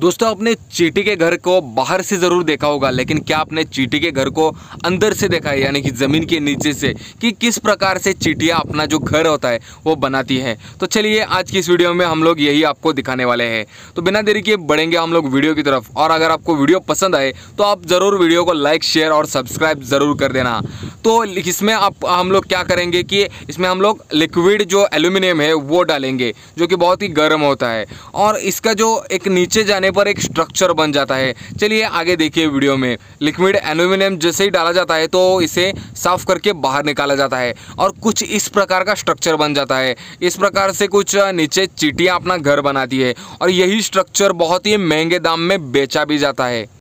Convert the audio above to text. दोस्तों, आपने चिट्टी के घर को बाहर से ज़रूर देखा होगा, लेकिन क्या आपने चिट्टी के घर को अंदर से देखा है, यानी कि ज़मीन के नीचे से कि किस प्रकार से चिट्टियाँ अपना जो घर होता है वो बनाती है। तो चलिए आज की इस वीडियो में हम लोग यही आपको दिखाने वाले हैं। तो बिना देरी के बढ़ेंगे हम लोग वीडियो की तरफ, और अगर आपको वीडियो पसंद आए तो आप ज़रूर वीडियो को लाइक, शेयर और सब्सक्राइब ज़रूर कर देना। तो इसमें हम लोग क्या करेंगे कि इसमें हम लोग लिक्विड जो एल्यूमिनियम है वो डालेंगे, जो कि बहुत ही गर्म होता है और इसका जो एक नीचे जाने पर एक स्ट्रक्चर बन जाता है। चलिए आगे देखिए वीडियो में। लिक्विड एल्यूमिनियम जैसे ही डाला जाता है तो इसे साफ करके बाहर निकाला जाता है और कुछ इस प्रकार का स्ट्रक्चर बन जाता है। इस प्रकार से कुछ नीचे चिट्टियाँ अपना घर बनाती है और यही स्ट्रक्चर बहुत ही महंगे दाम में बेचा भी जाता है।